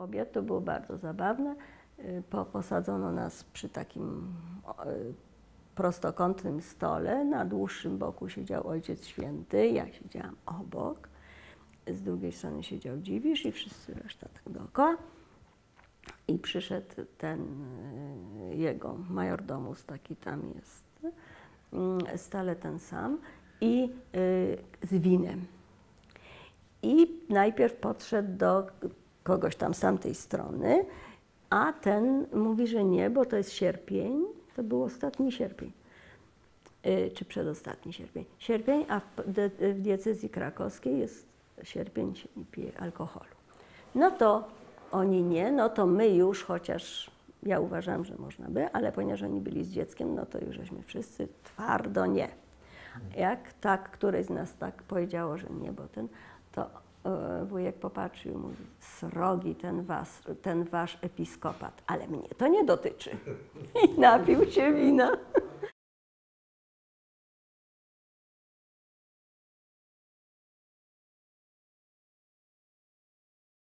obiad. To było bardzo zabawne. Posadzono nas przy takim prostokątnym stole. Na dłuższym boku siedział Ojciec Święty, ja siedziałam obok. Z drugiej strony siedział Dziwisz i wszyscy reszta tak dookoła. I przyszedł ten jego majordomus, taki tam jest, stale ten sam, i z winem. I najpierw podszedł do kogoś tam z tamtej strony, a ten mówi, że nie, bo to jest sierpień, to był ostatni sierpień, czy przedostatni sierpień. Sierpień, a w diecezji krakowskiej jest sierpień, się nie pije alkoholu. No to oni nie, no to my już, chociaż ja uważam, że można by, ale ponieważ oni byli z dzieckiem, no to już żeśmy wszyscy twardo nie. Jak tak któryś z nas tak powiedziało, że nie, bo ten, to wujek popatrzył i mówi: srogi ten wasz episkopat, ale mnie to nie dotyczy. I napił się wina.